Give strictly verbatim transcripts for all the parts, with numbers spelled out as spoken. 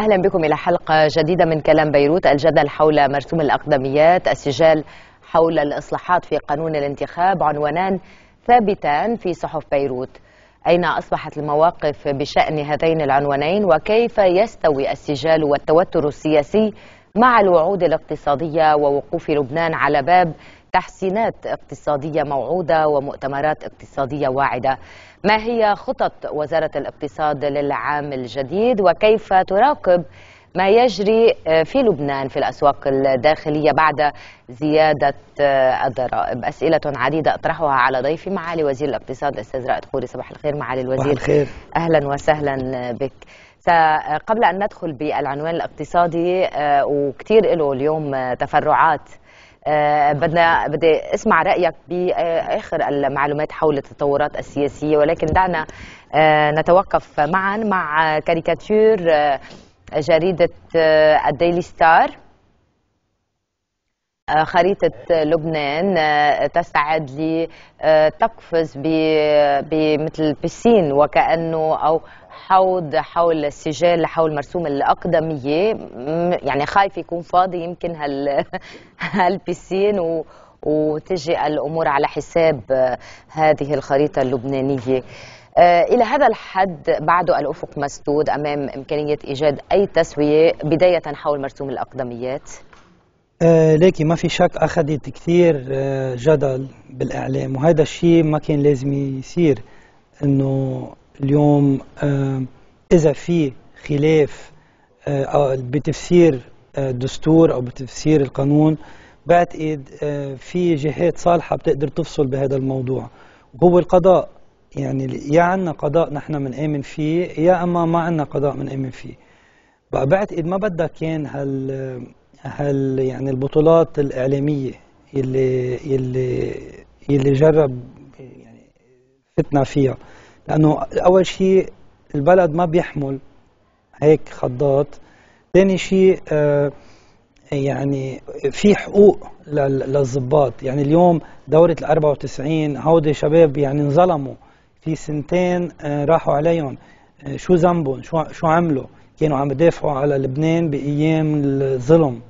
أهلا بكم إلى حلقة جديدة من كلام بيروت. الجدل حول مرسوم الأقدميات، السجال حول الإصلاحات في قانون الانتخاب، عنوانان ثابتان في صحف بيروت. أين أصبحت المواقف بشأن هذين العنوانين؟ وكيف يستوي السجال والتوتر السياسي مع الوعود الاقتصادية ووقوف لبنان على باب تحسينات اقتصادية موعودة ومؤتمرات اقتصادية واعدة؟ ما هي خطط وزارة الاقتصاد للعام الجديد؟ وكيف تراقب ما يجري في لبنان في الأسواق الداخلية بعد زيادة الضرائب؟ أسئلة عديدة أطرحها على ضيفي معالي وزير الاقتصاد الأستاذ رائد خوري. صباح الخير معالي الوزير. صباح الخير، أهلا وسهلا بك. قبل أن ندخل بالعنوان الاقتصادي وكتير له اليوم تفرعات، أه بدنا بدي اسمع رايك باخر المعلومات حول التطورات السياسيه، ولكن دعنا أه نتوقف معا مع كاريكاتير جريده الديلي ستار. خريطه لبنان تستعد لي تقفز بمثل بسين وكانه او حوض حول السجال حول مرسوم الأقدمية، يعني خايف يكون فاضي يمكن هال هالبسين و... وتجي الأمور على حساب هذه الخريطة اللبنانية. آه إلى هذا الحد بعد الأفق مسدود أمام إمكانية إيجاد أي تسوية بداية حول مرسوم الأقدميات. آه لكن ما في شك أخذت كثير آه جدل بالإعلام، وهذا الشيء ما كان لازم يصير. إنه اليوم إذا في خلاف بتفسير الدستور أو بتفسير القانون، بعتقد في جهات صالحة بتقدر تفصل بهذا الموضوع، وهو القضاء. يعني يا عنا قضاء نحن منآمن فيه، يا أما ما عنا قضاء منآمن فيه. بقى بعتقد ما بدها كان هال هال يعني البطولات الإعلامية اللي اللي اللي جرب يعني فتنا فيها، لأنه أول شيء البلد ما بيحمل هيك خضات. ثاني شيء آه يعني في حقوق للضباط. يعني اليوم دورة ال أربعة وتسعين هودي شباب يعني انظلموا في سنتين، آه راحوا عليهم. آه شو ذنبهم؟ شو شو عملوا؟ كانوا عم يدافعوا على لبنان بأيام الظلم.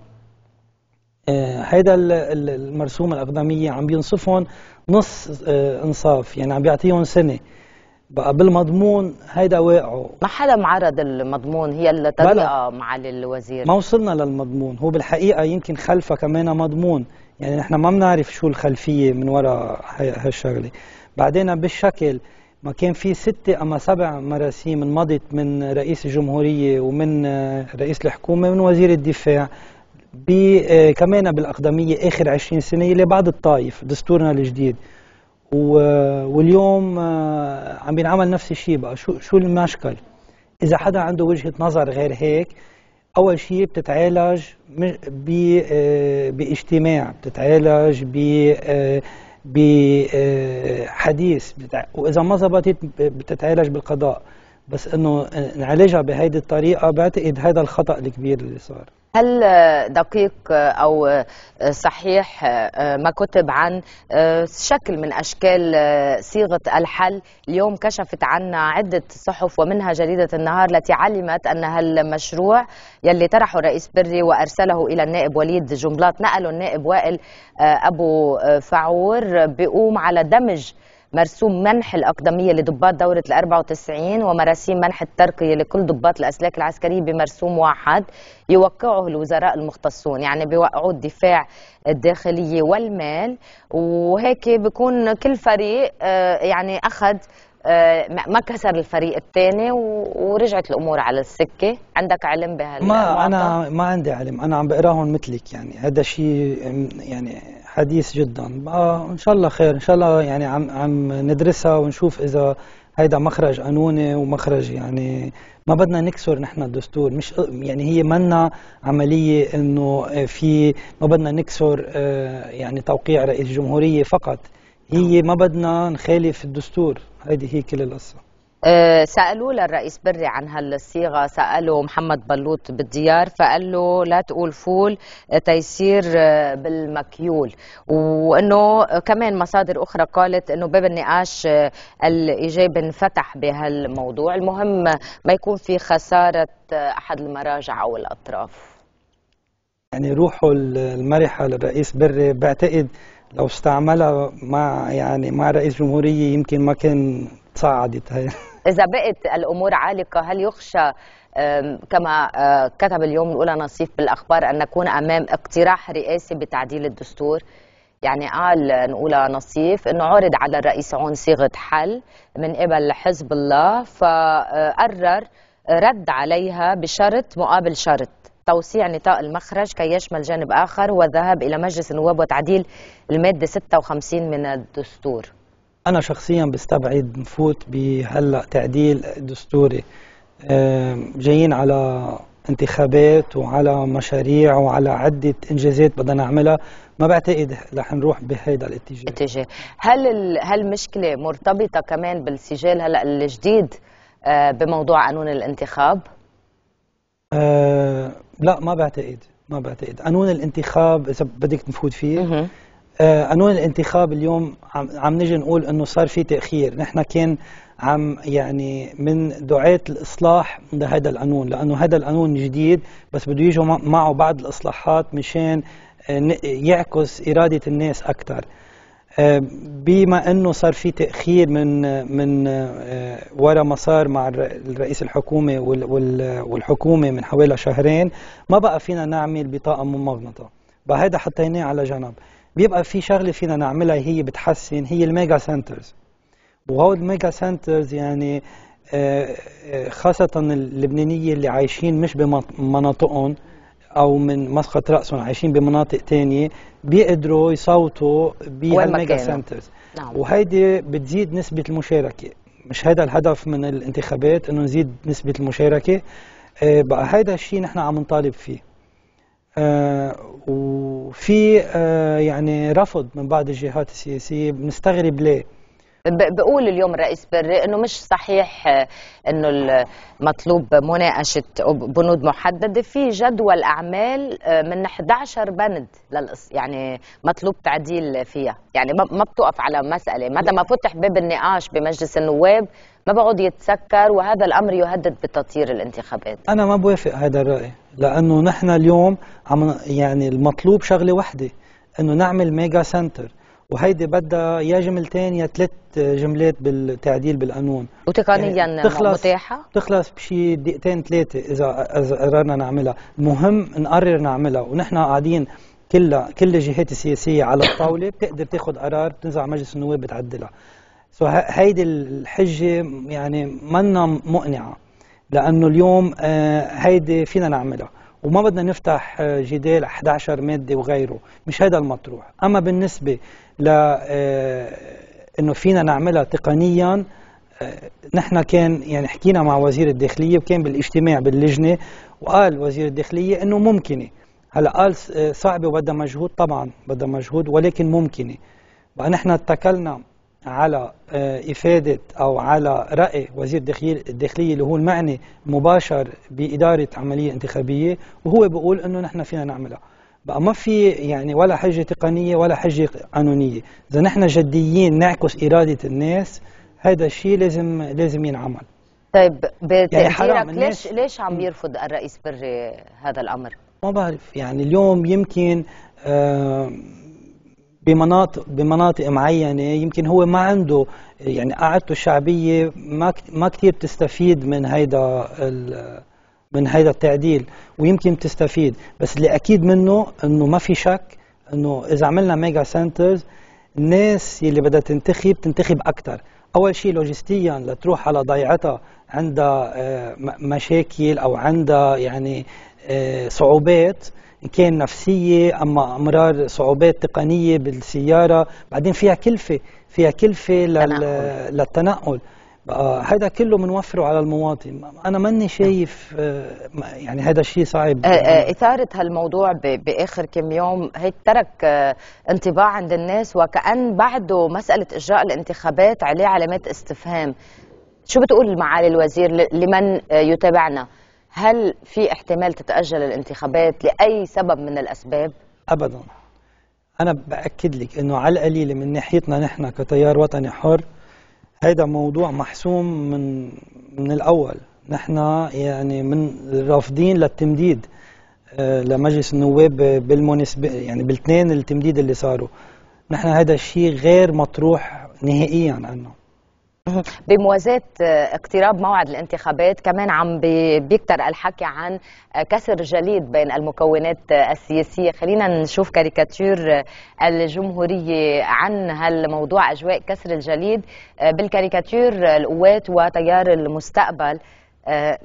هيدا آه المرسوم الأقدمية عم بينصفهم نص آه انصاف، يعني عم بيعطيهم سنة. بقى بالمضمون هيدا واقعه، ما حدا معرض المضمون، هي الطريقه معالي الوزير. ما وصلنا للمضمون، هو بالحقيقه يمكن خلفه كمان مضمون، يعني نحن ما بنعرف شو الخلفيه من وراء هالشغله. بعدين بالشكل ما كان في ستة اما سبع مراسيم انمضت من رئيس الجمهوريه ومن رئيس الحكومه ومن وزير الدفاع كمان بالاقدميه اخر عشرين سنه اللي بعد الطائف دستورنا الجديد. واليوم عم بينعمل نفس الشيء. بقى شو شو المشكل؟ اذا حدا عنده وجهه نظر غير هيك، اول شيء بتتعالج باجتماع، بتتعالج بحديث، واذا ما ظبطت بتتعالج بالقضاء. بس انه نعالجها بهيدي الطريقه، بعتقد هذا الخطا الكبير اللي صار. هل دقيق أو صحيح ما كتب عن شكل من أشكال صيغة الحل؟ اليوم كشفت عنا عدة صحف ومنها جريدة النهار التي علمت أن هالمشروع يلي طرحه الرئيس بري وأرسله إلى النائب وليد جنبلاط، نقله النائب وائل أبو فعور، بيقوم على دمج مرسوم منح الأقدمية لضباط دورة ال أربعة وتسعين ومراسيم منح الترقية لكل ضباط الأسلاك العسكرية بمرسوم واحد يوقعه الوزراء المختصون، يعني بيوقعوا الدفاع الداخلية والمال، وهيك بيكون كل فريق يعني أخذ ما كسر الفريق الثاني ورجعت الأمور على السكة. عندك علم بهالموضوع؟ ما أنا ما عندي علم، أنا عم بقراهم مثلك. يعني هذا شيء يعني حديث جدا. بقى ان شاء الله خير، ان شاء الله يعني عم عم ندرسها ونشوف اذا هيدا مخرج قانوني ومخرج. يعني ما بدنا نكسر نحن الدستور، مش يعني هي منا عمليه انه في ما بدنا نكسر يعني توقيع رئيس الجمهوريه فقط، هي ما بدنا نخالف الدستور. هيدي هي كل القصه. سألوا للرئيس بري عن هالصيغة، سألوا محمد بلوط بالديار فقال له لا تقول فول تيسير بالمكيول، وأنه كمان مصادر أخرى قالت أنه باب النقاش الإيجابي انفتح بهالموضوع، المهم ما يكون في خسارة أحد المراجع أو الأطراف. يعني روحه المرحة للرئيس بري بعتقد لو استعملها مع يعني مع رئيس جمهورية يمكن ما كان صعدت هي. إذا بقت الأمور عالقة، هل يخشى كما كتب اليوم الأولى نصيف بالأخبار أن نكون أمام اقتراح رئاسي بتعديل الدستور؟ يعني قال نقولها نصيف أنه عرض على الرئيس عون صيغة حل من قبل حزب الله فقرر رد عليها بشرط مقابل شرط توسيع نطاق المخرج كي يشمل جانب آخر والذهاب إلى مجلس النواب وتعديل المادة ستة وخمسين من الدستور. أنا شخصيا بستبعد نفوت بهلا تعديل دستوري، جايين على انتخابات وعلى مشاريع وعلى عدة إنجازات بدنا نعملها، ما بعتقد رح نروح بهذا الاتجاه. اتجاه. هل هالمشكلة مرتبطة كمان بالسجال هلا الجديد بموضوع قانون الانتخاب؟ أه لا ما بعتقد، ما بعتقد قانون الانتخاب إذا بدك نفوت فيه. قانون الانتخاب اليوم عم, عم نجي نقول انه صار في تاخير، نحن كان عم يعني من دعاة الاصلاح لهذا القانون، لانه هذا القانون جديد بس بده يجوا معه بعض الاصلاحات مشان يعكس اراده الناس اكثر. بما انه صار في تاخير من من ورا ما صار مع الرئيس الحكومه والحكومه من حوالي شهرين، ما بقى فينا نعمل بطاقه ممغنطه، بهذا حطيناه على جنب. بيبقى في شغله فينا نعملها هي بتحسن، هي الميجا سنترز، وهول الميجا سنترز يعني خاصه اللبنانيه اللي عايشين مش بمناطقهم او من مسقط راسهم، عايشين بمناطق تانية بيقدروا يصوتوا بهالميجا سنترز. نعم. وهيدي بتزيد نسبه المشاركه، مش هذا الهدف من الانتخابات انه نزيد نسبه المشاركه، بقى هذا الشيء نحن عم نطالب فيه. آه وفي آه يعني رفض من بعض الجهات السياسية، بنستغرب ليه. بقول اليوم الرئيس بري انه مش صحيح انه المطلوب مناقشة بنود محددة، في جدول اعمال من أحد عشر بند للأص... يعني مطلوب تعديل فيها، يعني ما بتوقف على مسألة، متى ما فتح باب النقاش بمجلس النواب ما بقعد يتسكر، وهذا الامر يهدد بتطهير الانتخابات. انا ما بوافق هذا الرأي، لانه نحن اليوم عم يعني المطلوب شغلة واحدة انه نعمل ميجا سنتر، وهيدي بدها يا جملتين يا ثلاث جملات بالتعديل بالقانون، وتقنيا يعني تخلص متاحه، تخلص بشي دقيقتين ثلاثه اذا اذا قررنا نعملها، المهم نقرر نعملها، ونحن قاعدين كل كل الجهات السياسيه على الطاوله، بتقدر تاخذ قرار بتنزع مجلس النواب بتعدلها. سو هيدي الحجه يعني منا مقنعه، لانه اليوم هيدي فينا نعملها وما بدنا نفتح جدال أحد عشر ماده وغيره، مش هذا المطروح. اما بالنسبه ل انه فينا نعملها تقنيا، نحن كان يعني حكينا مع وزير الداخليه وكان بالاجتماع باللجنه، وقال وزير الداخليه انه ممكنه. هلا قال صعبه وبدها مجهود، طبعا بدها مجهود ولكن ممكنه. بقى نحن اتكلنا على افاده او على راي وزير الداخليه اللي هو المعني مباشر باداره عمليه انتخابيه، وهو بيقول انه نحن فينا نعملها. بقى ما في يعني ولا حجه تقنيه ولا حجه قانونيه، اذا نحن جديين نعكس اراده الناس هذا الشيء لازم لازم ينعمل. طيب بتقديرك ليش ليش عم يرفض الرئيس بري هذا الامر؟ ما بعرف، يعني اليوم يمكن آه بمناطق بمناطق معينه يمكن هو ما عنده يعني قاعدته الشعبيه ما ما كثير بتستفيد من هيدا من هيدا التعديل، ويمكن بتستفيد، بس اللي اكيد منه انه ما في شك انه اذا عملنا ميجا سنترز الناس اللي بدها تنتخب تنتخب اكثر. اول شيء لوجستيا لتروح على ضيعتها عندها مشاكل او عندها يعني صعوبات، إن كان نفسية أما أمرار صعوبات تقنية بالسيارة، بعدين فيها كلفة، فيها كلفة لل... للتنقل، هذا كله منوفره على المواطن. أنا ماني شايف يعني هذا الشيء صعب. إثارة هالموضوع ب... بآخر كم يوم هيك ترك انطباع عند الناس وكأن بعده مسألة إجراء الانتخابات عليه علامات استفهام. شو بتقول معالي الوزير لمن يتابعنا؟ هل في احتمال تتأجل الانتخابات لأي سبب من الأسباب؟ أبدا، أنا بأكد لك أنه على القليلة من ناحيتنا نحن كتيار وطني حر هيدا موضوع محسوم من من الأول. نحن يعني من رافضين للتمديد لمجلس النواب بالمناسبة، يعني بالاثنين التمديد اللي صاروا، نحن هذا الشيء غير مطروح نهائيا عنه. بموازاة اقتراب موعد الانتخابات كمان عم بيكتر الحكي عن كسر جليد بين المكونات السياسية. خلينا نشوف كاريكاتير الجمهورية عن هالموضوع، أجواء كسر الجليد بالكاريكاتير. القوات وتيار المستقبل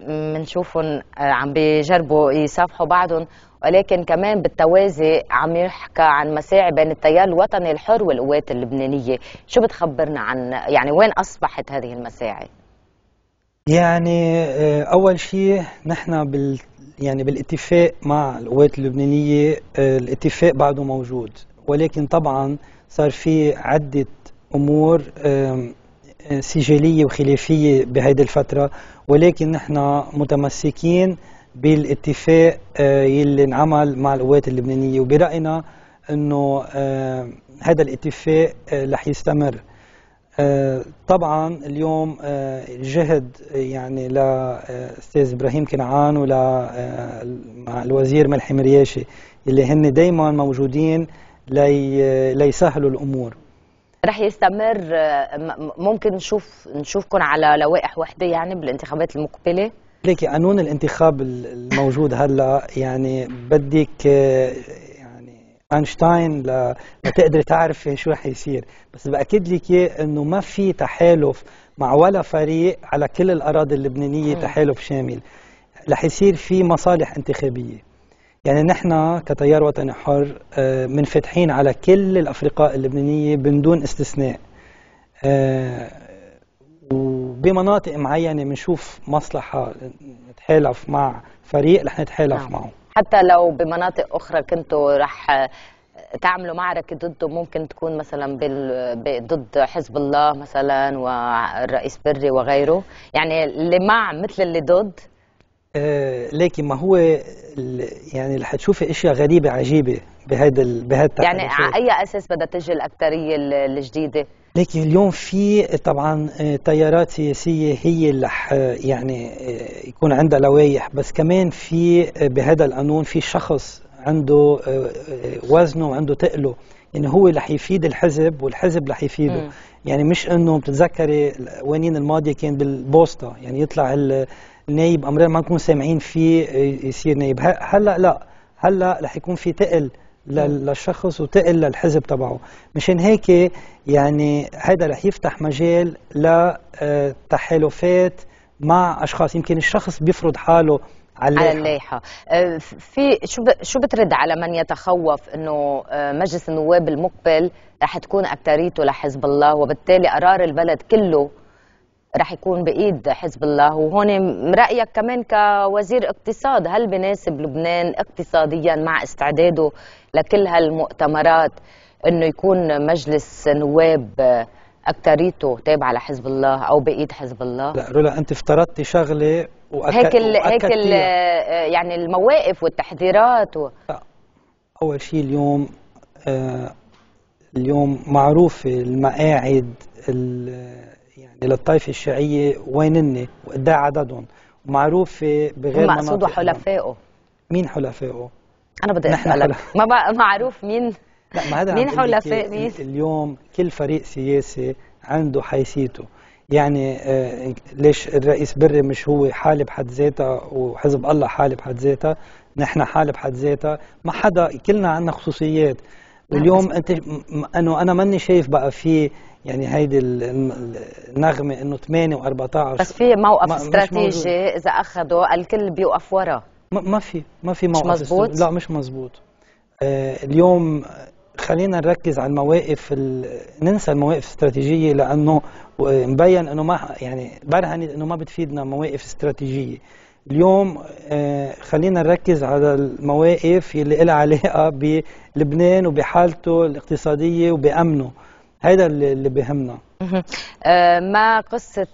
منشوفهم عم بيجربوا يصافحوا بعضهم، ولكن كمان بالتوازي عم يحكى عن مساعي بين التيار الوطني الحر والقوات اللبنانية. شو بتخبرنا عن يعني وين أصبحت هذه المساعي؟ يعني أول شيء نحن بال يعني بالاتفاق مع القوات اللبنانية، الاتفاق بعده موجود، ولكن طبعا صار في عدة أمور سجلية وخلافية بهيدي الفترة، ولكن نحن متمسكين بالاتفاق يلي انعمل مع القوات اللبنانية، وبرأينا انه هذا الاتفاق رح يستمر. طبعا اليوم الجهد يعني لأستاذ إبراهيم كنعان وللوزير ملحم رياشي اللي هن دايما موجودين لي ليسهلوا الأمور، رح يستمر. ممكن نشوف نشوفكم على لوائح وحده يعني بالانتخابات المقبله؟ ليكي قانون الانتخاب الموجود هلا يعني بدك يعني اينشتاين لتقدري تعرفي شو رح يصير، بس باكد لك انه ما في تحالف مع ولا فريق على كل الاراضي اللبنانيه، تحالف شامل. رح يصير في مصالح انتخابيه، يعني نحن كتيار وطني حر منفتحين على كل الأفرقاء اللبنانية بدون استثناء، وبمناطق معينة بنشوف مصلحة نتحالف مع فريق رح نتحالف نعم. معه، حتى لو بمناطق أخرى كنتوا رح تعملوا معركة ضده، ممكن تكون مثلا بال... ضد حزب الله مثلا والرئيس بري وغيره، يعني اللي مع مثل اللي ضد. آه لكن ما هو يعني رح تشوفي اشياء غريبه عجيبه بهذا بهذا يعني على اي اساس بدها تجي الاكثريه الجديده؟ لكن اليوم في طبعا تيارات سياسيه هي اللي رح يعني يكون عندها لوائح، بس كمان في بهذا القانون في شخص عنده وزنه وعنده ثقله، يعني هو رح يفيد الحزب والحزب رح يفيده. م. يعني مش انه بتتذكري القوانين الماضيه كان بالبوسطه، يعني يطلع ال نايب امرار ما نكون سامعين فيه يصير نايب. هلا لا، هلا رح يكون في تقل للشخص وتقل للحزب تبعه، مشان هيك يعني هذا رح يفتح مجال لتحالفات مع اشخاص، يمكن الشخص بيفرض حاله على اللايحه. في شو شو بترد على من يتخوف انه مجلس النواب المقبل رح تكون اكثريته لحزب الله، وبالتالي قرار البلد كله رح يكون بإيد حزب الله؟ وهون رأيك كمان كوزير اقتصاد، هل بناسب لبنان اقتصاديا مع استعداده لكل هالمؤتمرات انه يكون مجلس نواب اكتريته تابعه لحزب الله او بإيد حزب الله؟ لا رولا، انت افترضتي شغله وأكد هيك ال هيك ال يعني المواقف والتحذيرات و... اول شيء اليوم آه اليوم معروفه المقاعد يعني للطائفة الشيعية وينن وقد ايه عددهم، ومعروفة بغير مناطق. مقصوده حلفائه. مين حلفائه؟ أنا بدي أسألك، ما بقى معروف مين؟ لا ما هذا مين حلفاء مين؟ اليوم كل فريق سياسي عنده حيثيته، يعني آه ليش الرئيس بري مش هو حالة بحد ذاتها وحزب الله حالة بحد ذاتها، نحن حالة بحد ذاتها، ما حدا كلنا عندنا خصوصيات. واليوم انت انه انا ماني شايف بقى في يعني هيدي النغمه انه ثمانية وأربعة عشر، بس في موقف استراتيجي اذا اخذوا الكل بيوقف وراه. ما في ما في موقف مش مزبوط. لا مش مزبوط. آه اليوم خلينا نركز على المواقف، ننسى المواقف الاستراتيجيه، لانه مبين انه ما يعني برهنت انه ما بتفيدنا مواقف استراتيجيه. اليوم خلينا نركز على المواقف اللي لها علاقة بلبنان وبحالته الاقتصادية وبأمنه، هذا اللي بيهمنا. ما قصة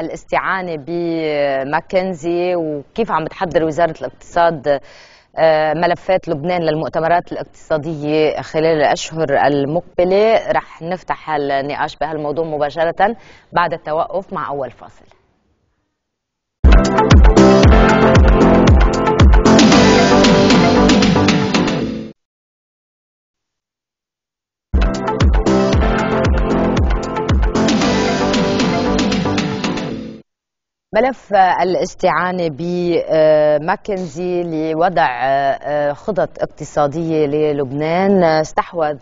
الاستعانة بماكنزي وكيف عم تحضر وزارة الاقتصاد ملفات لبنان للمؤتمرات الاقتصادية خلال الأشهر المقبلة؟ رح نفتح النقاش بهالموضوع مباشرة بعد التوقف مع أول فاصل. ملف الاستعانة بماكنزي لوضع خطط اقتصادية للبنان استحوذ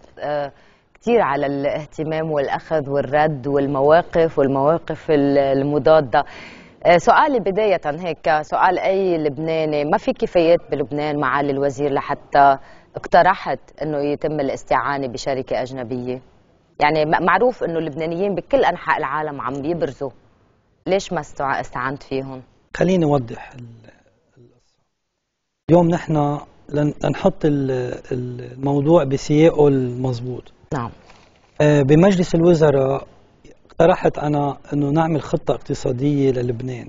كثير على الاهتمام والأخذ والرد والمواقف والمواقف المضادة. سؤالي بداية هيك سؤال أي لبناني، ما في كفايات بلبنان معالي الوزير لحتى اقترحت أنه يتم الاستعانة بشركة أجنبية؟ يعني معروف أنه اللبنانيين بكل أنحاء العالم عم بيبرزوا، ليش ما استعنت فيهم؟ خليني أوضح القصة. اليوم نحن لنحط الموضوع بسياقه المضبوط. نعم. بمجلس الوزراء اقترحت أنا أنه نعمل خطة اقتصادية للبنان.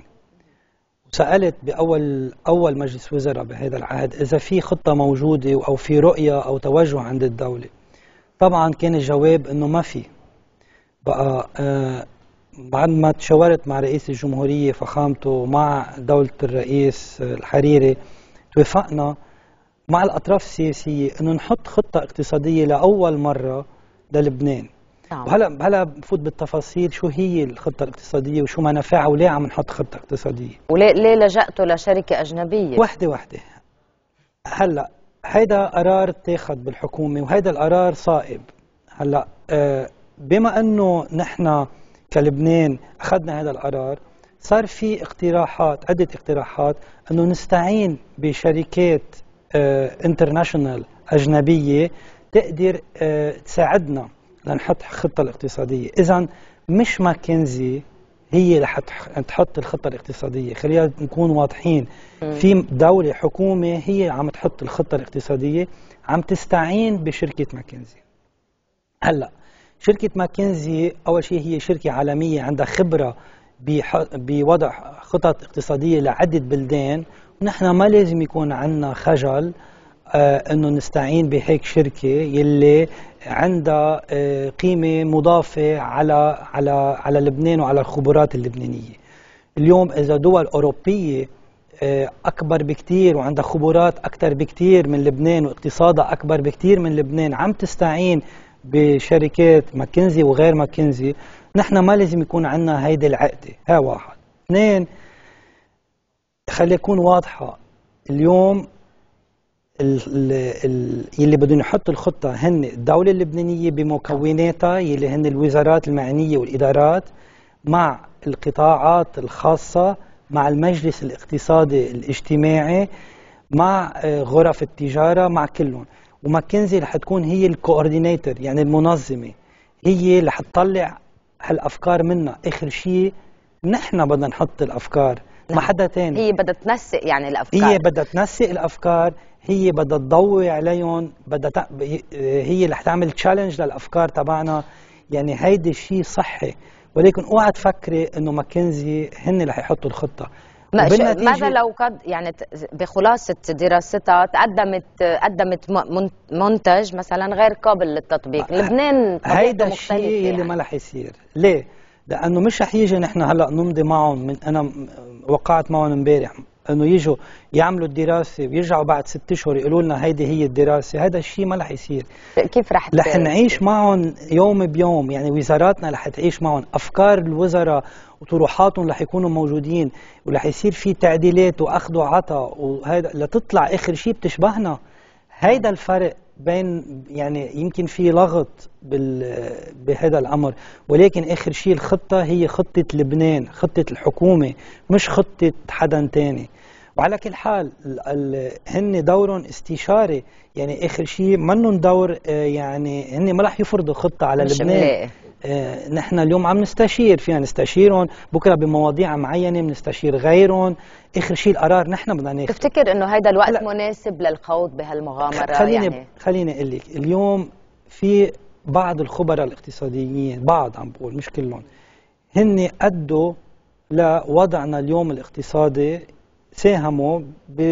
وسألت بأول أول مجلس وزراء بهذا العهد إذا في خطة موجودة أو في رؤية أو توجه عند الدولة. طبعا كان الجواب أنه ما في. بقى آه بعد ما تشاورت مع رئيس الجمهورية فخامته ومع دولة الرئيس الحريري توافقنا مع الأطراف السياسية أنه نحط خطة اقتصادية لأول مرة للبنان. نعم. وهلا هلا بفوت بالتفاصيل شو هي الخطة الاقتصادية وشو منافعها وليه عم نحط خطة اقتصادية وليه ليه لجأتوا لشركة أجنبية. وحدة وحدة. هلا هيدا قرار اتاخد بالحكومة وهيدا القرار صائب. هلا آه بما أنه نحن كلبنان أخذنا هذا القرار صار في اقتراحات، عدة اقتراحات أنه نستعين بشركات اه انترناشنال أجنبية تقدر اه تساعدنا لنحط خطة الاقتصادية. إذن مش ماكنزي هي اللي حتحط الخطة الاقتصادية، خلينا نكون واضحين. في دولة حكومة هي عم تحط الخطة الاقتصادية، عم تستعين بشركة ماكنزي. هلأ شركة ماكنزي أول شيء هي شركة عالمية عندها خبرة بوضع خطط اقتصادية لعدة بلدان، ونحن ما لازم يكون عندنا خجل آه أنه نستعين بهيك شركة يلي عندها آه قيمة مضافة على على على لبنان وعلى الخبرات اللبنانية. اليوم إذا دول أوروبية آه أكبر بكتير وعندها خبرات أكثر بكتير من لبنان واقتصادها أكبر بكتير من لبنان عم تستعين بشركات ماكنزي وغير ماكنزي، نحن ما لازم يكون عندنا هيدي العقدة. ها واحد. اثنين، خلي يكون واضحة اليوم يلي بدهم يحطوا الخطة هن الدولة اللبنانية بمكوناتها يلي هن الوزارات المعنية والإدارات مع القطاعات الخاصة مع المجلس الاقتصادي الاجتماعي مع غرف التجارة مع كلهم. وماكنزي رح تكون هي الكوردينيتر يعني المنظمه، هي اللي حتطلع هالافكار منا. اخر شيء نحن بدنا نحط الافكار، ما حدا ثاني. هي بدها تنسق يعني الافكار، هي بدها تنسق الافكار، هي بدها تضوي عليهم، بدها ت... هي اللي حتعمل تشالنج للافكار تبعنا. يعني هيدي الشيء صحي، ولكن اوعى تفكري انه ماكنزي هن اللي حيحطوا الخطه. ماذا لو قد يعني بخلاصة دراستها تقدمت قدمت منتج مثلا غير قابل للتطبيق؟ لبنان هيدا الشيء اللي يعني ما رح يصير. ليه؟ لأنه مش رح يجي نحن هلا نمضي معهم. من أنا وقعت معهم امبارح إنه يجوا يعملوا الدراسة ويرجعوا بعد ست أشهر يقولوا لنا هيدي هي الدراسة، هذا الشيء ما رح يصير. كيف رح رح نعيش معهم يوم بيوم؟ يعني وزاراتنا رح تعيش معهم، أفكار الوزراء وطروحاتهم رح يكونوا موجودين، ورح يصير في تعديلات وأخذ وعطاء، وهذا لتطلع آخر شيء بتشبهنا. هيدا الفرق بين يعني يمكن في لغط بهذا الأمر، ولكن آخر شيء الخطة هي خطة لبنان، خطة الحكومة، مش خطة حدا تاني. وعلى كل حال هن دورهم استشاري، يعني آخر شيء منهم دور يعني هن ما راح يفرضوا خطة على لبنان. آه نحن اليوم عم نستشير، فينا نستشيرهم بكره بمواضيع معينه، بنستشير غيرهم. اخر شيء القرار نحن بدنا ناخذ. تفتكر انه هيدا الوقت لا مناسب للخوض بهالمغامره؟ خليني يعني خليني اقول لك اليوم في بعض الخبراء الاقتصاديين، بعض عم بقول مش كلهم، هن أدوا لوضعنا اليوم الاقتصادي، ساهموا ب...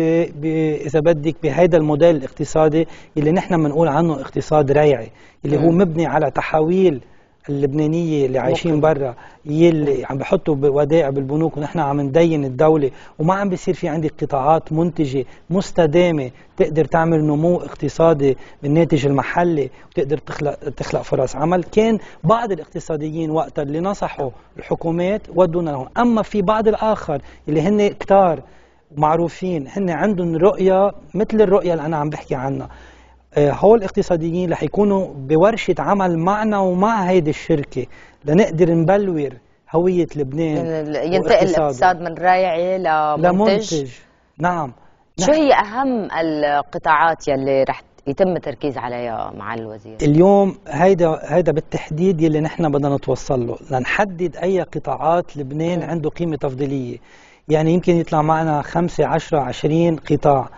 ب... إذا بدك بهيدا الموديل الاقتصادي اللي نحن بنقول عنه اقتصاد ريعي، اللي هو مبني على تحويل اللبنانيه اللي عايشين برا، يلي عم بحطوا ودائع بالبنوك ونحن عم ندين الدوله، وما عم بيصير في عندك قطاعات منتجه مستدامه تقدر تعمل نمو اقتصادي بالناتج المحلي وتقدر تخلق تخلق فرص عمل. كان بعض الاقتصاديين وقتها اللي نصحوا الحكومات ودونا لهم، اما في بعض الاخر اللي هن كتار معروفين هن عندهم رؤيه مثل الرؤيه اللي انا عم بحكي عنها. هول الاقتصاديين رح يكونوا بورشه عمل معنا ومع هيدي الشركه لنقدر نبلور هويه لبنان، يعني ينتقل الاقتصاد من رايعي لمنتج. لمنتج نعم. شو هي اهم القطاعات يلي رح يتم التركيز عليها مع الوزير اليوم؟ هيدا هيدا بالتحديد يلي نحن بدنا نتوصل له لنحدد اي قطاعات لبنان عنده قيمه تفضيليه. يعني يمكن يطلع معنا خمسة عشرة عشرين قطاع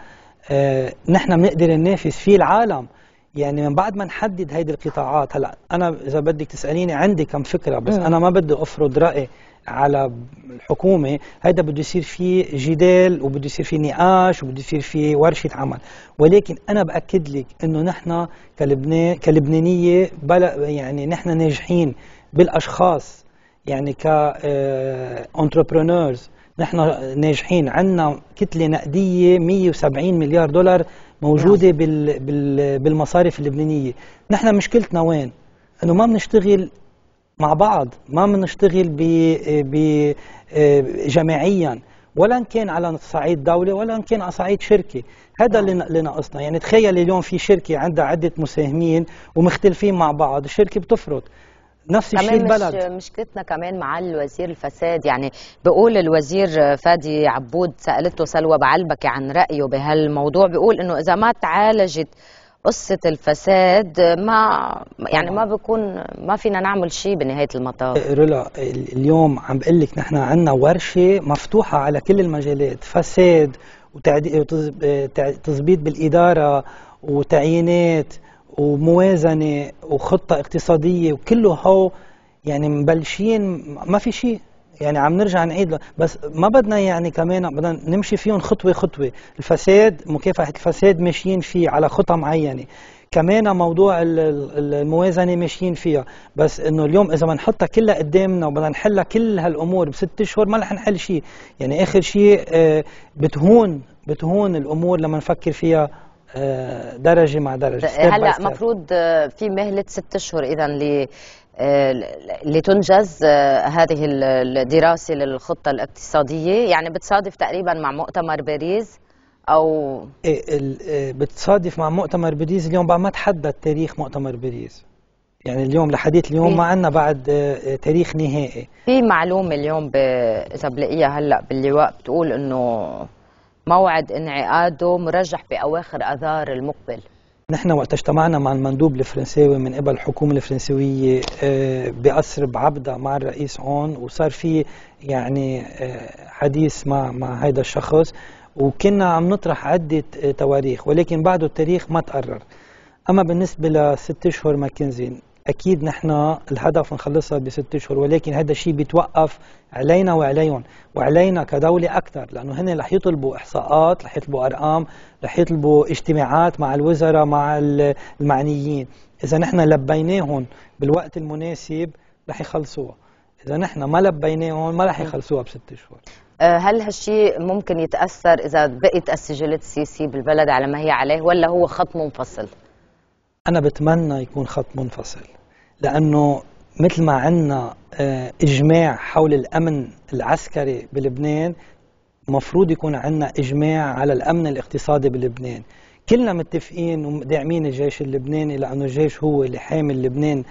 آه، نحن بنقدر ننافس فيه العالم. يعني من بعد ما نحدد هيدي القطاعات، هلا انا اذا بدك تساليني عندي كم فكره، بس انا ما بدي افرض راي على الحكومه، هيدا بده يصير فيه جدال وبده يصير فيه نقاش وبده يصير فيه ورشه عمل، ولكن انا باكد لك انه نحن كلبنان كلبنانيه بلا يعني نحن ناجحين بالاشخاص، يعني ك انتربرونورز نحن ناجحين، عندنا كتله نقديه مية وسبعين مليار دولار موجوده بال بال بالمصارف اللبنانيه. نحن مشكلتنا وين؟ انه ما بنشتغل مع بعض، ما بنشتغل ب ب جماعيا، ولا ان كان على صعيد دوله ولا ان كان على صعيد شركه. هذا اللي ناقصنا. يعني تخيل اليوم في شركه عندها عده مساهمين ومختلفين مع بعض، الشركه بتفرط. نفس الشيء البلد. مش مشكلتنا كمان مع الوزير الفساد، يعني بقول الوزير فادي عبود، سالته سلوى بعلبكي عن رايه بهالموضوع، بيقول انه اذا ما تعالجت قصه الفساد ما يعني ما بكون ما فينا نعمل شيء بنهايه المطاف. رولا اليوم عم بقول لك نحن عندنا ورشه مفتوحه على كل المجالات، فساد وتظبيط بالاداره وتعيينات وموازنه وخطه اقتصاديه، وكله هو يعني مبلشين ما في شيء، يعني عم نرجع نعيد، بس ما بدنا يعني كمان بدنا نمشي فيهم خطوه خطوه. الفساد مكافحه الفساد ماشيين فيه على خطه معينه، كمان موضوع الموازنه ماشيين فيها، بس انه اليوم اذا ما نحطها كلها قدامنا وبدنا نحلها كل هالامور بست اشهر ما رح نحل شيء. يعني اخر شيء بتهون بتهون الامور لما نفكر فيها درجة مع درجة. هلا مفروض في مهلة ست اشهر اذا ل لتنجز هذه الدراسة للخطة الاقتصادية، يعني بتصادف تقريبا مع مؤتمر باريس او بتصادف مع مؤتمر باريس. اليوم بعد ما تحدد تاريخ مؤتمر باريس، يعني اليوم لحديت اليوم ما عندنا بعد تاريخ نهائي. في معلومة اليوم اذا بلاقيها هلا باللواء بتقول انه موعد انعقاده مرجح بأواخر آذار المقبل. نحن وقت اجتمعنا مع المندوب الفرنساوي من قبل الحكومة الفرنسوية بقصر بعبدة مع الرئيس هون، وصار في يعني حديث مع مع هذا الشخص، وكنا عم نطرح عدة تواريخ ولكن بعده التاريخ ما تقرر. أما بالنسبة لست أشهر ماكنزي، أكيد نحن الهدف نخلصها بست أشهر، ولكن هذا الشيء بيتوقف علينا وعليهم وعلينا كدولة أكثر، لأنه هن رح يطلبوا إحصاءات، رح يطلبوا أرقام، رح يطلبوا اجتماعات مع الوزراء مع المعنيين. إذا نحن لبيناهم بالوقت المناسب رح يخلصوها، إذا نحن ما لبيناهم ما رح يخلصوها بست أشهر. هل هالشيء ممكن يتأثر إذا بقت السجلات السياسية بالبلد على ما هي عليه، ولا هو خط منفصل؟ أنا بتمنى يكون خط منفصل، لأنه مثل ما عندنا إجماع حول الأمن العسكري بلبنان، مفروض يكون عندنا إجماع على الأمن الاقتصادي بلبنان. كلنا متفقين وداعمين الجيش اللبناني، لأنه الجيش هو اللي حامل لبنان،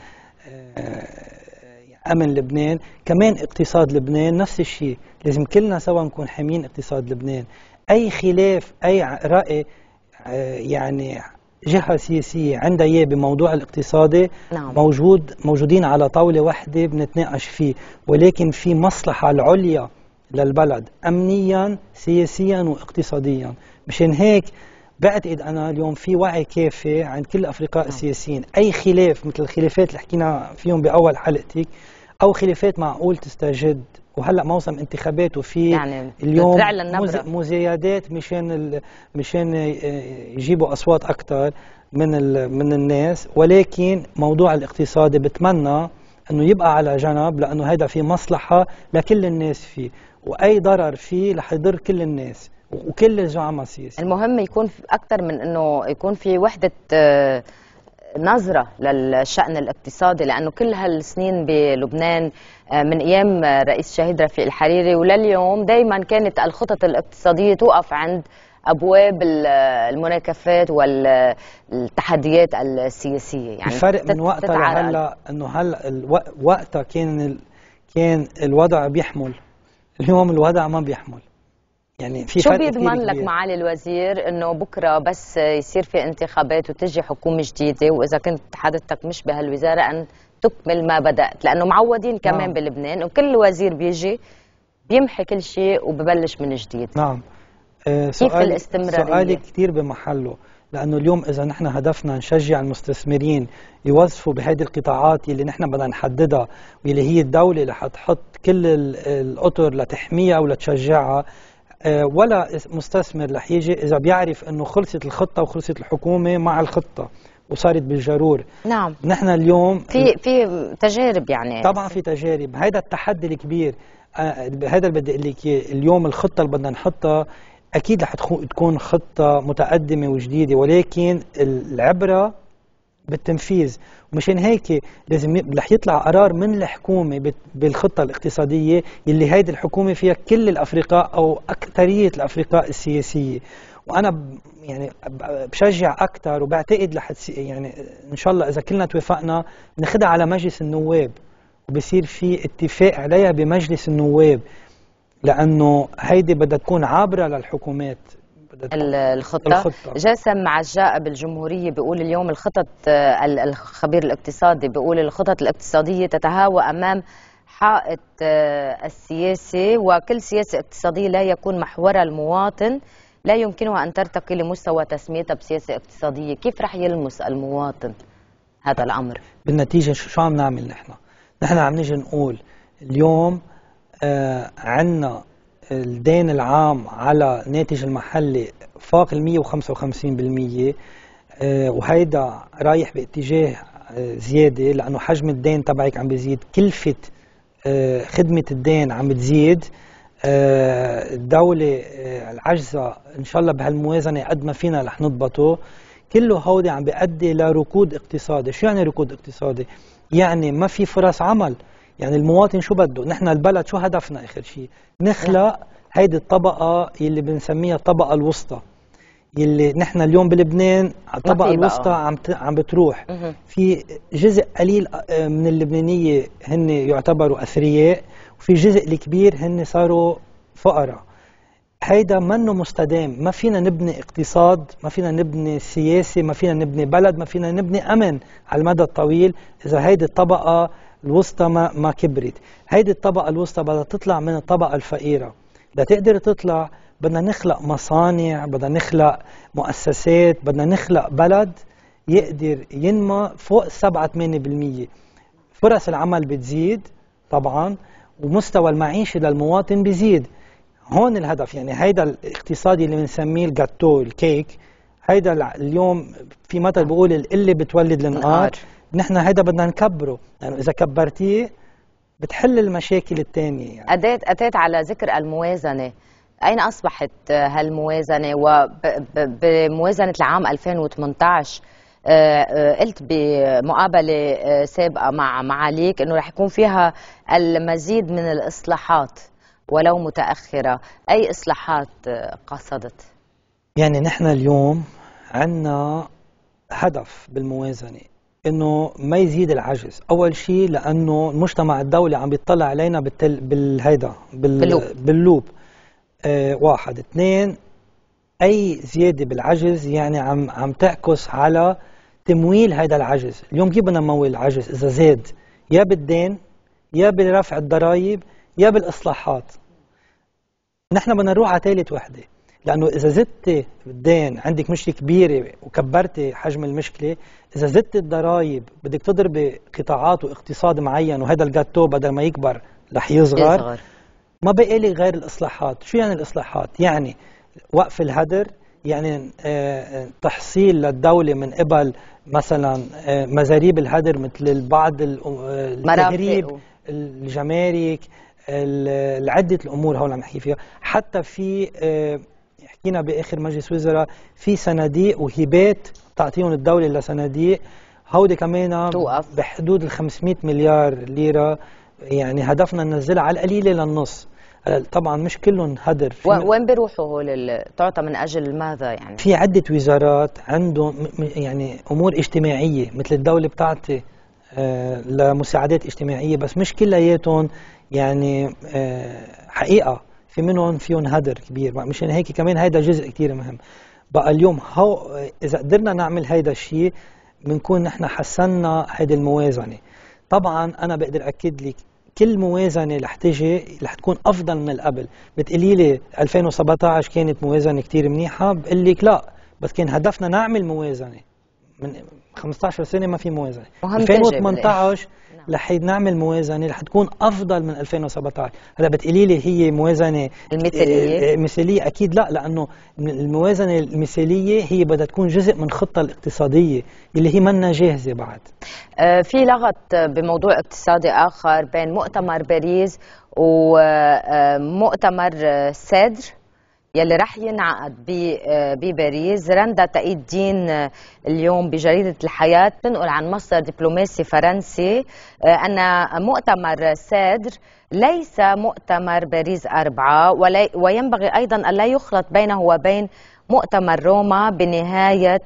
أمن لبنان، كمان اقتصاد لبنان نفس الشيء، لازم كلنا سوا نكون حامين اقتصاد لبنان. أي خلاف أي رأي يعني جهة سياسية عندها إياه بموضوع الاقتصادي، نعم. موجود موجودين على طاولة واحدة بنتناقش فيه، ولكن في مصلحة العليا للبلد أمنيا سياسيا واقتصاديا. مشان هيك بعتقد أنا اليوم في وعي كافي عند كل أفرقاء السياسيين، أي خلاف مثل الخلافات اللي حكينا فيهم بأول حلقتك أو خلافات معقول تستجد، وهلا موسم انتخابات وفي يعني اليوم مزايدات مشان مشان يجيبوا اصوات اكثر من من الناس، ولكن موضوع الاقتصادي بتمنى انه يبقى على جنب، لانه هذا في مصلحه لكل الناس فيه، واي ضرر فيه رح يضر كل الناس وكل الزعماء السياسيين. المهم يكون اكثر من انه يكون في وحده نظرة للشأن الاقتصادي، لأنه كل هالسنين بلبنان من أيام رئيس الشهيد رفيق الحريري ولليوم دايما كانت الخطط الاقتصادية توقف عند أبواب المناكفات والتحديات السياسية. يعني الفرق من وقتها لهلا أنه هلا وقتها كان ال... كان الوضع بيحمل، اليوم الوضع ما بيحمل. يعني في شو بيضمن لك معالي الوزير انه بكره بس يصير في انتخابات وتجي حكومه جديده، واذا كنت حضرتك مش بهالوزاره ان تكمل ما بدات، لانه معودين كمان نعم. بلبنان وكل وزير بيجي بيمحي كل شيء وببلش من جديد. نعم أه كيف الاستمراريه؟ سؤالي كثير بمحله، لانه اليوم اذا نحن هدفنا نشجع المستثمرين يوظفوا بهذه القطاعات اللي نحن بدنا نحددها واللي هي الدوله اللي حتحط كل الاطر لتحميها ولتشجعها، ولا مستثمر رح يجي إذا بيعرف أنه خلصت الخطة وخلصت الحكومة مع الخطة وصارت بالجرور. نعم نحن اليوم في في تجارب، يعني طبعا في تجارب، هذا التحدي الكبير، هذا اللي بدي اقول لك اليوم الخطة اللي بدنا نحطها أكيد رح تكون خطة متقدمة وجديدة، ولكن العبرة بالتنفيذ، ومشان هيك لازم رح يطلع قرار من الحكومه بالخطه الاقتصاديه اللي هيدي الحكومه فيها كل الافرقاء او اكثريه الافرقاء السياسيه، وانا يعني بشجع اكثر وبعتقد رح يعني ان شاء الله اذا كلنا توافقنا بناخذها على مجلس النواب وبصير في اتفاق عليها بمجلس النواب، لانه هيدي بدها تكون عابره للحكومات الخطة. الخطة. جاسم عجاء بالجمهورية بيقول اليوم الخطط، الخبير الاقتصادي بيقول الخطط الاقتصادية تتهاوى أمام حائط السياسي، وكل سياسة اقتصادية لا يكون محورها المواطن لا يمكنها أن ترتقي لمستوى تسميتها بسياسة اقتصادية. كيف رح يلمس المواطن هذا الأمر؟ بالنتيجة شو عم نعمل نحن؟ نحن عم نيجي نقول اليوم آه عنا الدين العام على ناتج المحلي فاق المية وخمسة وخمسين بالمية، وهيدا رايح باتجاه زيادة، لأنه حجم الدين تبعك عم بيزيد، كلفة خدمة الدين عم بتزيد، الدولة العجزة إن شاء الله بهالموازنة قد ما فينا رح نضبطه، كله هودي عم بيؤدي لركود اقتصادي. شو يعني ركود اقتصادي؟ يعني ما في فرص عمل، يعني المواطن شو بده؟ نحن البلد شو هدفنا آخر شيء؟ نخلق هيدي الطبقة اللي بنسميها الطبقة الوسطى، اللي نحن اليوم بلبنان الطبقة الوسطى عم عم بتروح، في جزء قليل من اللبنانية هن يعتبروا أثرياء، وفي جزء الكبير هن صاروا فقراء. هيدا منه مستدام، ما فينا نبني اقتصاد، ما فينا نبني سياسة، ما فينا نبني بلد، ما فينا نبني أمن على المدى الطويل إذا هيدي الطبقة الوسطى ما ما كبرت. هيدي الطبقة الوسطى بدها تطلع من الطبقة الفقيرة، بدها تقدر تطلع بدنا نخلق مصانع، بدنا نخلق مؤسسات، بدنا نخلق بلد يقدر ينمى فوق سبعة ثمانية بالمية، فرص العمل بتزيد طبعا ومستوى المعيشة للمواطن بيزيد. هون الهدف، يعني هيدا الاقتصادي اللي بنسميه الجاتو الكيك، هيدا اليوم في مثل بقول القلة بتولد الانقار، نحن هيدا بدنا نكبره، لأنه يعني إذا كبرتيه بتحل المشاكل الثانية. يعني أتيت أتيت على ذكر الموازنة، أين أصبحت هالموازنة؟ وبموازنة العام ألفين وثمانية عشر قلت بمقابلة سابقة مع معاليك إنه رح يكون فيها المزيد من الإصلاحات ولو متأخرة، أي إصلاحات قصدت؟ يعني نحن اليوم عنا هدف بالموازنة انه ما يزيد العجز، اول شيء لانه المجتمع الدولي عم بيطلع علينا بالتل... بالهيدا بال... باللوب, باللوب. آه واحد، اثنين اي زياده بالعجز يعني عم عم تعكس على تمويل هيدا العجز. اليوم كيف بدنا نمول العجز اذا زاد؟ يا بالدين، يا برفع الضرائب، يا بالاصلاحات. نحن بدنا نروح على ثالث وحده، لأنه إذا زدت الدين عندك مشكلة كبيرة وكبرت حجم المشكلة، إذا زدت الضرائب بدك تضرب قطاعات واقتصاد معين، وهذا الجاتو بدل ما يكبر رح يصغر. ما بقي لك غير الإصلاحات. شو يعني الإصلاحات؟ يعني وقف الهدر، يعني تحصيل للدولة من قبل مثلا مزاريب الهدر مثل بعض التهريب، الجمارك، العدة الأمور هول عم نحكي فيها. حتى في حكينا بآخر مجلس وزراء في صناديق وهبات تعطيهم الدولة لصناديق، هودي كمان توقف بحدود ال خمسمئة مليار ليرة. يعني هدفنا ننزلها على القليلة للنص. طبعا مش كلهم هدر. وين بيروحوا هول؟ تعطى من اجل ماذا يعني؟ في عده وزارات عندهم يعني امور اجتماعيه، مثل الدوله بتعطي آه لمساعدات اجتماعيه، بس مش كلياتهم يعني آه حقيقه، في منهم فيهم هدر كبير. مشان يعني هيك كمان هيدا جزء كثير مهم. بقى اليوم هو اذا قدرنا نعمل هيدا الشيء بنكون نحن حسنا هيدي الموازنه. طبعا انا بقدر اكد لك كل موازنة رح تجي رح تكون أفضل من قبل. بتقولي لي ألفين وسبعطعش كانت موازنة كتير منيحة، بقول لك لا، بس كان هدفنا نعمل موازنة من خمسطعش سنة ما في موازنة. ألفين وثمنطعش رح نعمل موازنة رح تكون أفضل من ألفين وسبعطعش. هلا بتقولي لي هي موازنة المثالية؟ مثالية أكيد لا، لأنه الموازنة المثالية هي بدها تكون جزء من خطة الاقتصادية اللي هي منا جاهزة بعد. في لغط بموضوع اقتصادي آخر بين مؤتمر باريس ومؤتمر سيدر يلي رح ينعقد بباريس. رندا تقي الدين اليوم بجريدة الحياة تنقل عن مصدر دبلوماسي فرنسي أن مؤتمر سيدر ليس مؤتمر باريس أربعة، وينبغي أيضا أن لا يخلط بينه وبين مؤتمر روما بنهاية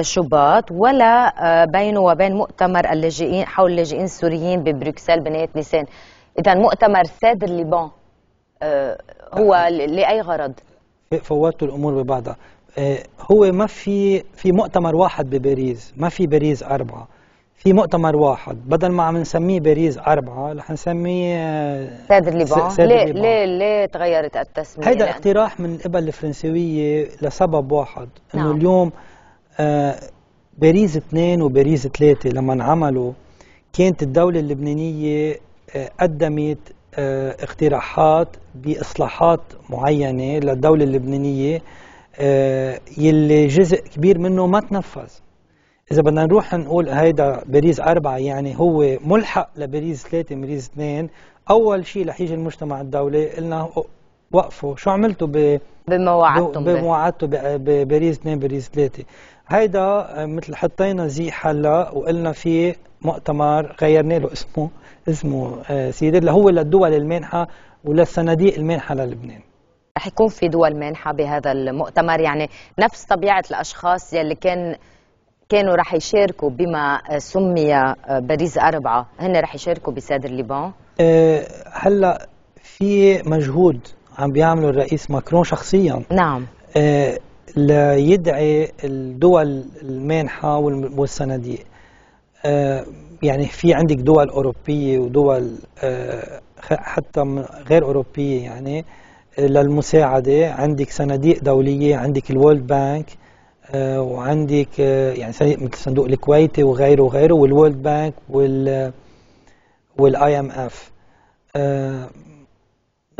شباط، ولا بينه وبين مؤتمر اللاجئين حول اللاجئين السوريين ببروكسل بنهاية نيسان. إذا مؤتمر سيدر لبنان هو لأي غرض؟ فوتوا الأمور ببعضها. هو ما في في مؤتمر واحد بباريس، ما في باريس أربعة، في مؤتمر واحد. بدل ما عم نسميه باريس أربعة رح نسميه سيدر لبنان. ليه ليه ليه تغيرت التسمية؟ هيدا يعني اقتراح من قبل الفرنسوية لسبب واحد، إنه نعم. اليوم آه باريس اثنين وباريس ثلاثة لما انعملوا كانت الدولة اللبنانية آه قدمت آه اقتراحات بإصلاحات معينة للدولة اللبنانية آه يلي جزء كبير منه ما تنفذ. إذا بدنا نروح نقول هيدا باريس أربعة يعني هو ملحق لباريس ثلاثة باريس اثنين، أول شيء رح يجي المجتمع الدولي قلنا وقفوا شو عملتوا ب بمواعدتم بمواعدته بباريس اثنين باريس ثلاثة. هيدا مثل حطينا زي حلا وقلنا في مؤتمر غيرنا له اسمه اسمه سيدر اللي هو للدول المانحه وللصناديق المانحه للبنان. رح يكون في دول مانحه بهذا المؤتمر، يعني نفس طبيعه الاشخاص يلي كان كانوا رح يشاركوا بما سمي باريس أربعة هن رح يشاركوا بسيدر لبنان. أه هلا في مجهود عم بيعمله الرئيس ماكرون شخصيا نعم آه ليدعي الدول المانحة والصناديق. آه يعني في عندك دول أوروبية ودول آه حتى غير أوروبية يعني للمساعدة، عندك صناديق دولية، عندك الورلد بانك آه وعندك آه يعني مثل صندوق الكويتي وغيره وغيره والورلد بانك وال والاي ام اف. آه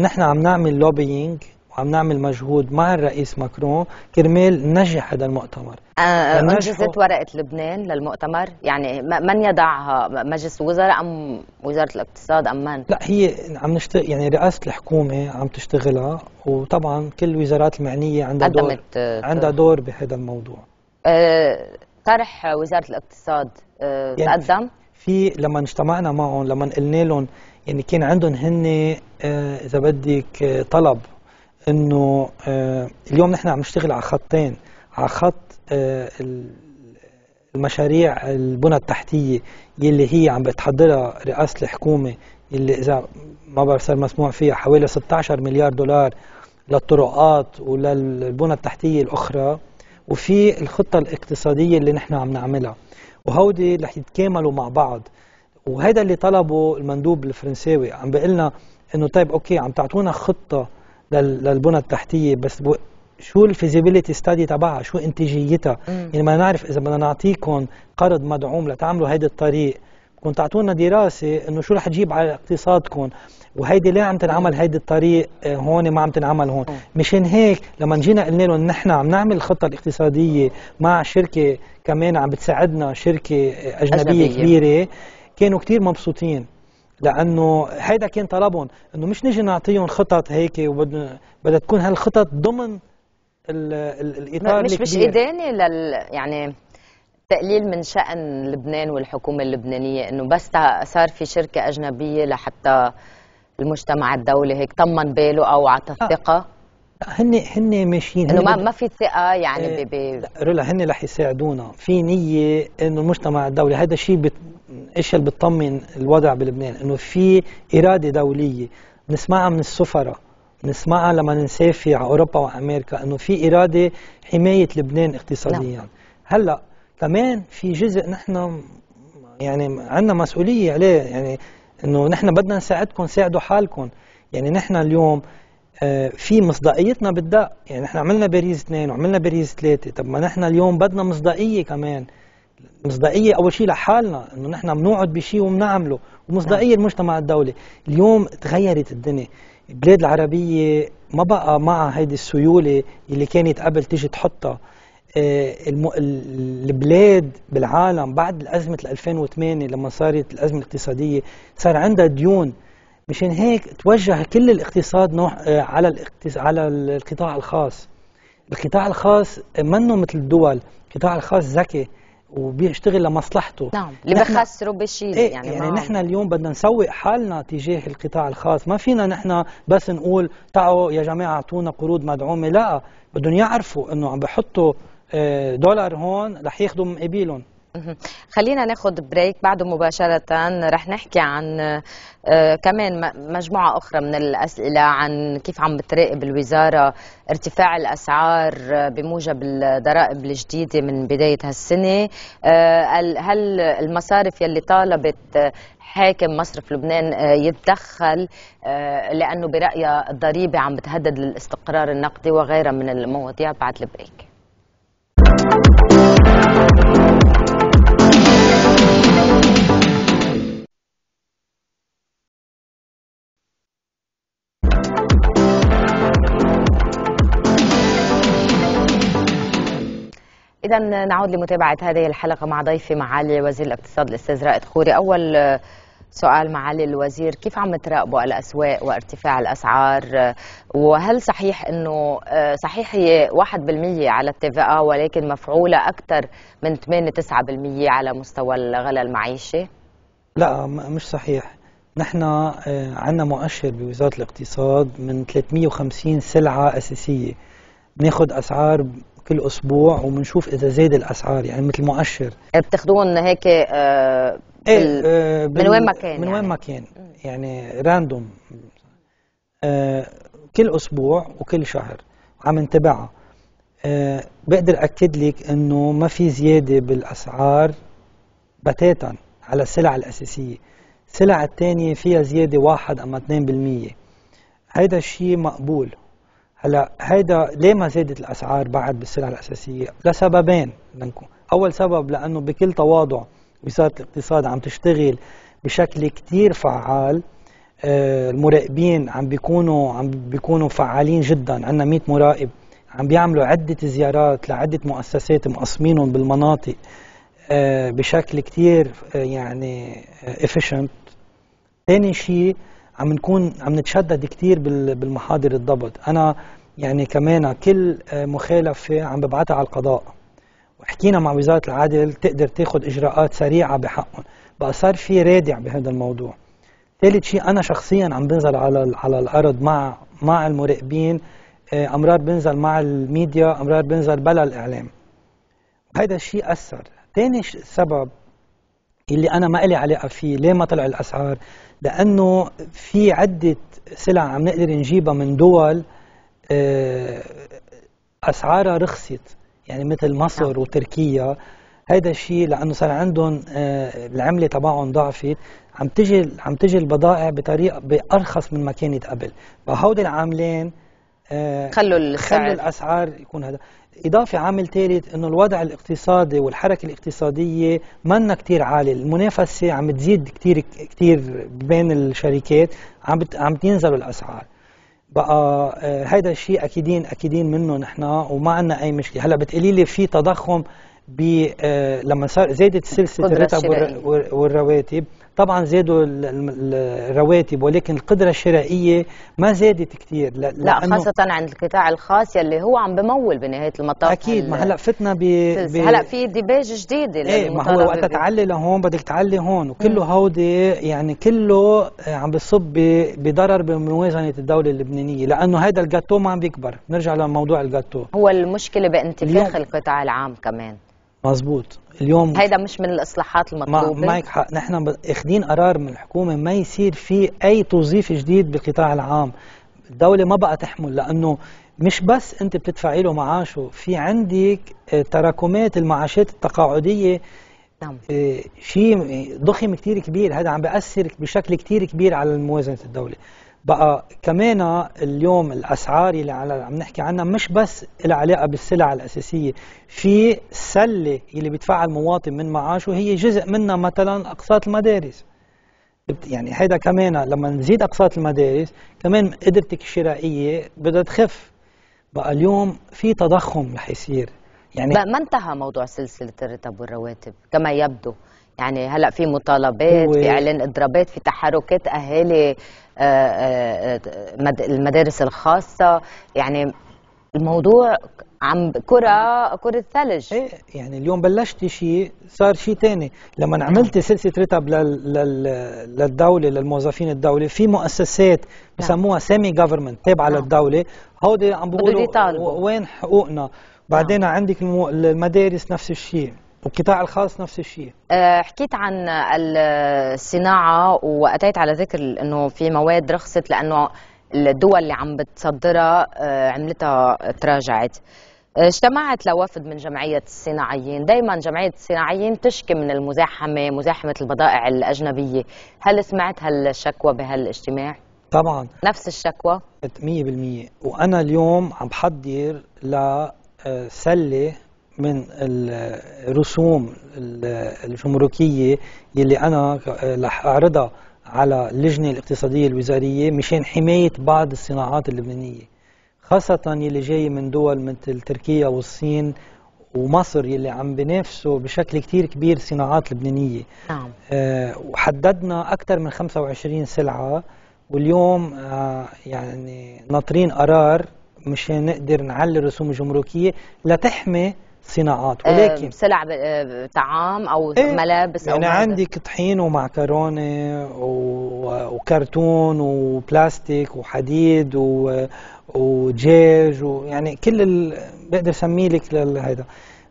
نحن عم نعمل لوبينج وعم نعمل مجهود مع الرئيس ماكرون كرمال ننجح هذا المؤتمر. أنجزت ورقة لبنان للمؤتمر؟ يعني من يضعها؟ مجلس الوزراء أم وزارة الاقتصاد أم من؟ لا هي عم نشتغل يعني رئاسة الحكومة عم تشتغلها، وطبعا كل الوزارات المعنية عندها دور عندها دور بهذا الموضوع. أه طرح وزارة الاقتصاد أه يعني تقدم؟ في لما اجتمعنا معهم لما قلنا لهم يعني كان عندهم هن آه اذا بدك آه طلب انه آه اليوم نحن عم نشتغل على خطين، على خط آه المشاريع البنى التحتيه يلي هي عم بتحضرها رئاسه الحكومه يلي اذا ما بعرف صار مسموع فيها حوالي ستطعش مليار دولار للطرقات وللبنى التحتيه الاخرى، وفي الخطه الاقتصاديه اللي نحن عم نعملها، وهودي رح يتكاملوا مع بعض. وهذا اللي طلبه المندوب الفرنساوي، عم بيقلنا انه طيب اوكي عم تعطونا خطه للبنى التحتيه بس شو الفيزيبيليتي ستادي تبعها، شو انتاجيتها، يعني ما نعرف اذا بدنا نعطيكم قرض مدعوم لتعملوا هيدا الطريق كنت تعطونا دراسه انه شو رح تجيب على اقتصادكم، وهيدي ليه عم تنعمل هيدي الطريق هون ما عم تنعمل هون. مشان هيك لما جينا قلنا لهم نحن عم نعمل خطه الاقتصاديه مع شركه كمان عم بتساعدنا شركه اجنبيه, أجنبية. كبيره، كانوا كثير مبسوطين لانه هيدا كان طلبهم انه مش نجي نعطيهم خطط هيك وبدها تكون هالخطط ضمن ال ال الاطار مش مش اداني لل يعني تقليل من شأن لبنان والحكومة اللبنانية انه بس صار في شركة أجنبية لحتى المجتمع الدولي هيك طمن باله او عطى الثقة. آه. هن هن ماشيين انه ما ما في ثقة يعني آه ب رولا هن رح يساعدونا في نية انه المجتمع الدولي هذا الشيء بت... ايش اللي بتطمن الوضع بلبنان انه في إرادة دولية بنسمعها من السفراء، بنسمعها لما نسافر على اوروبا وامريكا انه في إرادة حماية لبنان اقتصاديا. لا. هلا كمان في جزء نحن يعني عندنا مسؤوليه عليه، يعني انه نحن بدنا نساعدكم ساعدوا حالكم، يعني نحن اليوم آه في مصداقيتنا بدق، يعني نحن عملنا باريس اثنين وعملنا باريس ثلاثة، طب ما نحن اليوم بدنا مصداقيه كمان، مصداقيه اول شيء لحالنا انه نحن بنقعد بشيء وبنعمله، ومصداقيه المجتمع الدولي. اليوم تغيرت الدنيا، البلاد العربيه ما بقى معها هيدي السيوله اللي كانت قبل تيجي تحطها. الم... البلاد بالعالم بعد أزمة ألفين وثمانية لما صارت الأزمة الاقتصادية صار عندها ديون، مشان هيك توجه كل الاقتصاد نوع على الاقتص... على القطاع الخاص. القطاع الخاص منه مثل الدول، القطاع الخاص ذكي وبيشتغل لمصلحته. نعم، اللي نحن... بخسره بشيل إيه؟ يعني يعني نحن اليوم بدنا نسوق حالنا تجاه القطاع الخاص، ما فينا نحن بس نقول تعوا يا جماعة اعطونا قروض مدعومة، لا بدهم يعرفوا انه عم بحطوا دولار هون رح ياخذوا مقابلهم. خلينا ناخذ بريك، بعده مباشرة رح نحكي عن كمان مجموعة أخرى من الأسئلة عن كيف عم بتراقب الوزارة ارتفاع الأسعار بموجب الضرائب الجديدة من بداية هالسنة. هل المصارف يلي طالبت حاكم مصرف لبنان يتدخل لأنه برأيها الضريبة عم بتهدد للاستقرار النقدي وغيرها من المواضيع بعد البريك. إذا نعود لمتابعة هذه الحلقة مع ضيفي معالي وزير الاقتصاد الأستاذ رائد خوري. أول سؤال معالي الوزير، كيف عم تراقبوا الأسواق وارتفاع الأسعار؟ وهل صحيح أنه صحيح هي واحد بالمئة على التي في إيه ولكن مفعولة أكثر من ثمانية تسعة بالمئة على مستوى الغلاء المعيشي؟ لا مش صحيح، نحن عندنا مؤشر بوزارة الاقتصاد من ثلاثمئة وخمسين سلعة أساسية بناخذ أسعار كل أسبوع وبنشوف إذا زاد الأسعار، يعني مثل مؤشر بتاخدون هيك آه إيه آه من وين ما كان من وين يعني. ما كان يعني راندوم آه كل أسبوع وكل شهر عم نتابعها. آه بقدر أكد لك إنه ما في زيادة بالأسعار بتاتا على السلع الأساسية، السلع الثانية فيها زيادة واحد أما اثنين بالمئة، هيدا الشيء مقبول. هلا هيدا ليه ما زادت الاسعار بعد بالسلع الاساسيه؟ لسببين منكم. اول سبب لانه بكل تواضع وزاره الاقتصاد عم تشتغل بشكل كثير فعال، آه المراقبين عم بيكونوا عم بيكونوا فعالين جدا، عندنا مئة مراقب عم بيعملوا عده زيارات لعده مؤسسات مقسمينهم بالمناطق آه بشكل كثير آه يعني efficient. ثاني شيء عم نكون عم نتشدد كثير بالمحاضر الضبط، انا يعني كمان كل مخالفه عم ببعتها على القضاء، وحكينا مع وزاره العدل تقدر تاخذ اجراءات سريعه بحقهم، بقى صار في رادع بهذا الموضوع. ثالث شيء انا شخصيا عم بنزل على على الارض مع مع المراقبين، امرار بنزل مع الميديا، امرار بنزل بلا الاعلام، وهذا الشيء اثر. ثاني سبب اللي انا ما لي علاقه فيه ليه ما طلع الاسعار، لانه في عده سلع عم نقدر نجيبها من دول اسعارها رخصت، يعني مثل مصر وتركيا، هذا الشيء لانه صار عندهم العمله تبعهم ضعفت، عم تجي عم تجي البضائع بطريقه بارخص من ما كانت قبل، فهودي العاملين آه خلوا السعر. خلوا الأسعار يكون هذا. إضافة عامل ثالث إنه الوضع الاقتصادي والحركة الاقتصادية منا كتير عالي، المنافسة عم تزيد كتير كتير بين الشركات، عم عم تنزلوا الأسعار. بقى هيدا الشيء أكيدين أكيدين منه نحن وما عندنا أي مشكلة. هلا بتقولي لي في تضخم ب لما صار زادت سلسلة الراتب والرواتب، طبعا زادوا الرواتب ولكن القدرة الشرائية ما زادت كتير. لا خاصة عند القطاع الخاص يلي هو عم بمول بنهاية المطاف. أكيد ما هلا فتنا ب هلا في ديباج جديد. ايه ما هو وقتها تعلي لهون بدك تعلي هون، وكله هودي يعني كله عم بصب بضرر بموازنة الدولة اللبنانية، لأنه هذا الجاتو ما عم بيكبر. نرجع لموضوع الجاتو، هو المشكلة بانتفاخ القطاع العام كمان. مظبوط. اليوم هيدا مش من الاصلاحات المطلوبه. معك حق، نحن اخذين قرار من الحكومه ما يصير في اي توظيف جديد بالقطاع العام. الدوله ما بقى تحمل، لانه مش بس انت بتدفعي له معاشه، في عندك تراكمات المعاشات التقاعديه. نعم. شيء ضخم كتير كبير، هذا عم بياثر بشكل كتير كبير على موازنه الدوله. بقى كمان اليوم الاسعار اللي عم نحكي عنها مش بس لها علاقه بالسلع الاساسيه، في سله اللي بيدفعها المواطن من معاشه هي جزء منها مثلا اقساط المدارس. يعني هيدا كمان لما نزيد اقساط المدارس كمان قدرتك الشرائيه بدها تخف. بقى اليوم في تضخم رح يصير. يعني ما انتهى موضوع سلسله الراتب والرواتب كما يبدو، يعني هلا في مطالبات و... في اعلان اضرابات، في تحركات اهالي آآ آآ المدارس الخاصة. يعني الموضوع عم كرة كرة ثلج. ايه يعني اليوم بلشت شيء صار شيء ثاني. لما عملت سلسلة رتب للدولة للموظفين الدولة، في مؤسسات بسموها سيمي جوفرمنت تابعة للدولة، هودي عم بيقولوا وين حقوقنا. بعدين عندك المدارس نفس الشيء، والقطاع الخاص نفس الشيء. أه حكيت عن الصناعة وأتيت على ذكر أنه في مواد رخصت لأنه الدول اللي عم بتصدرها أه عملتها تراجعت. اجتمعت لوافد من جمعية الصناعيين. دايما جمعية الصناعيين تشكي من المزاحمة، مزاحمة البضائع الأجنبية. هل سمعت هالشكوى بهالاجتماع؟ طبعا نفس الشكوى مية بالمية. وأنا اليوم عم بحضر لسلة من الرسوم الجمركيه يلي انا رح اعرضها على اللجنه الاقتصاديه الوزاريه مشان حمايه بعض الصناعات اللبنانيه، خاصه يلي جاي من دول مثل تركيا والصين ومصر يلي عم بينافسوا بشكل كتير كبير صناعات لبنانيه. نعم. أه وحددنا اكثر من خمسة وعشرين سلعه، واليوم أه يعني ناطرين قرار مشان نقدر نعلي الرسوم الجمركيه لتحمي صناعات. ولكن سلع طعام او ايه ملابس يعني او يعني عندك طحين ومعكرونه وكرتون وبلاستيك وحديد ودجاج ويعني كل ال... بقدر اسميه لك هذا.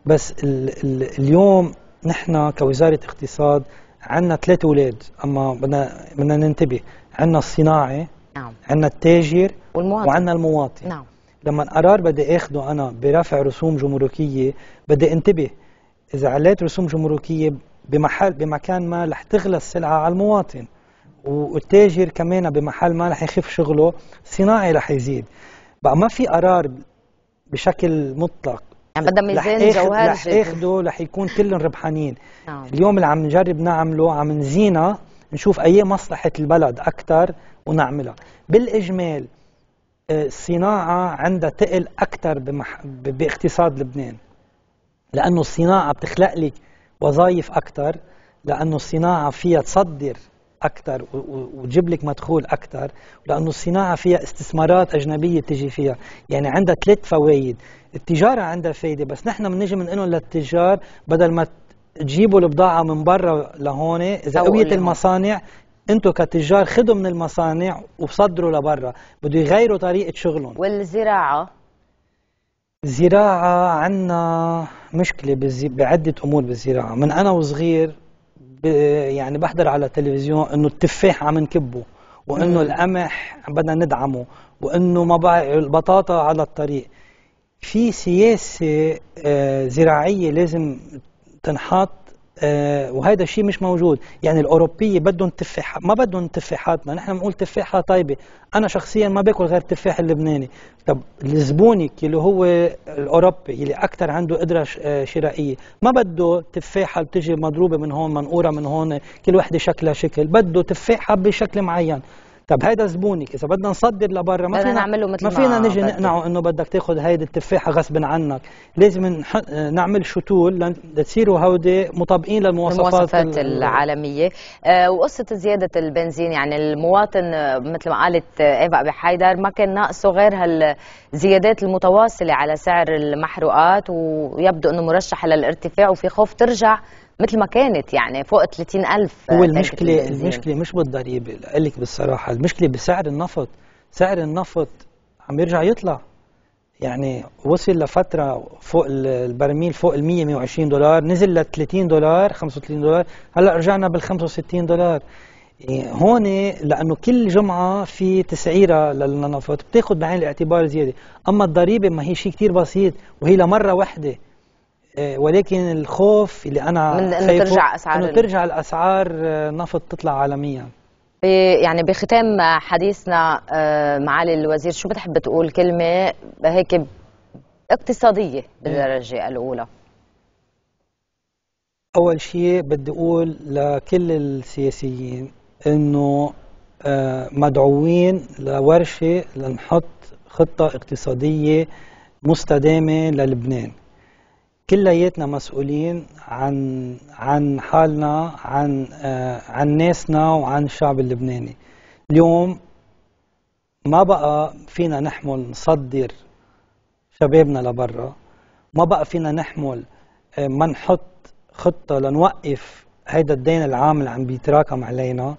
بس ال... ال... اليوم نحن كوزاره اقتصاد عندنا ثلاث اولاد، اما بدنا بدنا ننتبه. عندنا الصناعه، نعم، عندنا التاجر، وعندنا المواطن. نعم. لما القرار بدي اخده انا برفع رسوم جمركيه بدي انتبه، اذا عليت رسوم جمركيه بمحل بمكان ما رح تغلى السلعه على المواطن، والتاجر كمان بمحل ما رح يخف شغله، الصناعي رح يزيد. بقى ما في قرار بشكل مطلق، يعني بدها ميزان جوهري رح اخده رح يكون كلهم ربحانين. نعم. اليوم اللي عم نجرب نعمله عم نزينه نشوف اي مصلحه البلد اكثر ونعملها. بالاجمال الصناعة عندها تقل أكثر بمح... باقتصاد لبنان، لأنه الصناعة بتخلق لك وظائف أكثر، لأنه الصناعة فيها تصدر أكثر وتجيب لك مدخول أكثر، لأنه الصناعة فيها استثمارات أجنبية تجي فيها. يعني عندها ثلاث فوايد. التجارة عندها فايدة، بس نحن بنجي بنقول للتجار بدل ما تجيبوا البضاعة من برا لهون، إذا قوية المصانع انتوا كتجار خدوا من المصانع وصدروا لبرا، بده يغيروا طريقه شغلهم. والزراعه؟ الزراعه عندنا مشكله بالزي... بعده امور بالزراعه. من انا وصغير ب... يعني بحضر على التلفزيون انه التفاح عم نكبه، وانه القمح بدنا ندعمه، وانه ما بقى البطاطا على الطريق. في سياسه آه زراعيه لازم تنحط آه وهذا الشيء مش موجود. يعني الأوروبية بدهم تفاحة، ما بدهم تفاحاتنا، نحن بنقول تفاحة طيبة. أنا شخصيا ما باكل غير التفاح اللبناني. طب زبونك اللي هو الأوروبي اللي أكثر عنده قدرة شرائية ما بده تفاحة بتجي مضروبة من هون منقورة من هون كل وحدة شكلها شكل، بده تفاحة بشكل معين. طب هيدا زبونك، اذا بدنا نصدر لبرا ما فينا نعمله مثل ما فينا نجي نقنعه انه بدك تاخذ هيدي التفاحه غصب عنك، لازم نعمل شتول لتصيروا هودي مطابقين للمواصفات المواصفات العالميه. آه وقصه زياده البنزين، يعني المواطن مثل ما قالت ايفا ابي حيدر ما كان ناقصه غير هالزيادات المتواصله على سعر المحروقات، ويبدو انه مرشح للارتفاع وفي خوف ترجع مثل ما كانت يعني فوق ثلاثين ألف. هو المشكلة المشكلة مش بالضريبة، أقول لك بالصراحة المشكلة بسعر النفط. سعر النفط عم يرجع يطلع، يعني وصل لفترة فوق البرميل فوق ال مية مية وعشرين دولار، نزل ل ثلاثين دولار خمسة وثلاثين دولار، هلا رجعنا بال خمسة وستين دولار. هون لأنه كل جمعة في تسعيرة للنفط بتاخذ بعين الاعتبار زيادة، أما الضريبة ما هي شيء كثير بسيط وهي لمرة واحدة، ولكن الخوف اللي أنا من أنه ترجع أسعار أنه ترجع الأسعار نفط تطلع عالميا. يعني بختام حديثنا معالي الوزير، شو بتحب تقول كلمة هيك اقتصادية بالدرجة الأولى؟ أول شيء بدي أقول لكل السياسيين أنه مدعوين لورشة لنحط خطة اقتصادية مستدامة للبنان. كلياتنا مسؤولين عن عن حالنا، عن آه عن ناسنا وعن الشعب اللبناني. اليوم ما بقى فينا نحمل نصدر شبابنا لبرا، ما بقى فينا نحمل آه ما نحط خطة لنوقف هيدا الدين العام اللي عم بيتراكم علينا.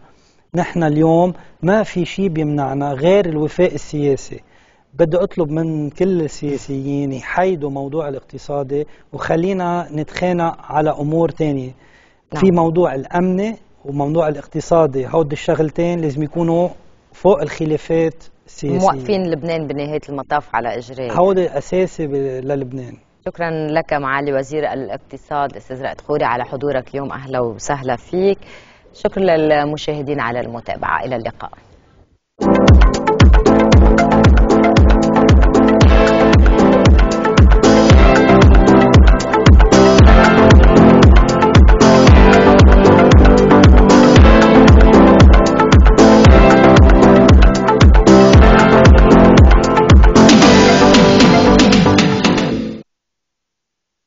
نحن اليوم ما في شيء بيمنعنا غير الوفاء السياسي. بدي أطلب من كل السياسيين يحيدوا موضوع الاقتصادي وخلينا نتخانق على أمور تانية. نعم. في موضوع الأمن وموضوع الاقتصادي، هود الشغلتين لازم يكونوا فوق الخلافات السياسية، موقفين لبنان بنهاية المطاف على إجرائه، هود الأساسي للبنان. شكرا لك معالي وزير الاقتصاد أستاذ رائد خوري على حضورك يوم، أهلا وسهلا فيك. شكرا للمشاهدين على المتابعة، إلى اللقاء.